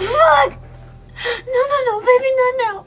Look! No, baby, not now.